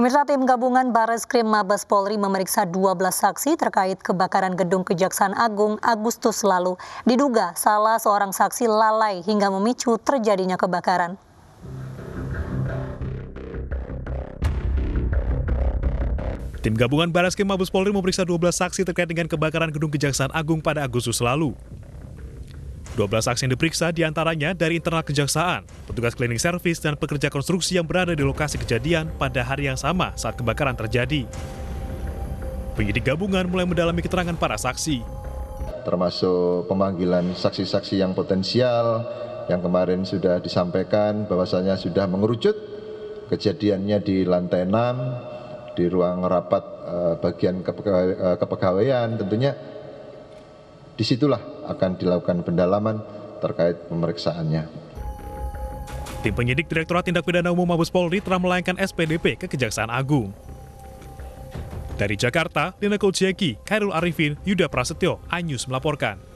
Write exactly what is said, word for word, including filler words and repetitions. Pemirsa, tim gabungan Bareskrim Mabes Polri memeriksa dua belas saksi terkait kebakaran gedung Kejaksaan Agung Agustus lalu. Diduga salah seorang saksi lalai hingga memicu terjadinya kebakaran. Tim gabungan Bareskrim Mabes Polri memeriksa dua belas saksi terkait dengan kebakaran gedung Kejaksaan Agung pada Agustus lalu. dua belas saksi yang diperiksa diantaranya dari internal kejaksaan, petugas cleaning service, dan pekerja konstruksi yang berada di lokasi kejadian pada hari yang sama saat kebakaran terjadi. Penyidik gabungan mulai mendalami keterangan para saksi. Termasuk pemanggilan saksi-saksi yang potensial, yang kemarin sudah disampaikan bahwasanya sudah mengerucut kejadiannya di lantai enam, di ruang rapat bagian kepegawaian tentunya. Disitulah akan dilakukan pendalaman terkait pemeriksaannya. Tim penyidik Direktorat Tindak Pidana Umum Mabes Polri telah melayangkan S P D P ke Kejaksaan Agung. Dari Jakarta, Dina Kojeeki, Kairul Arifin, Yudha Prasetyo, iNews melaporkan.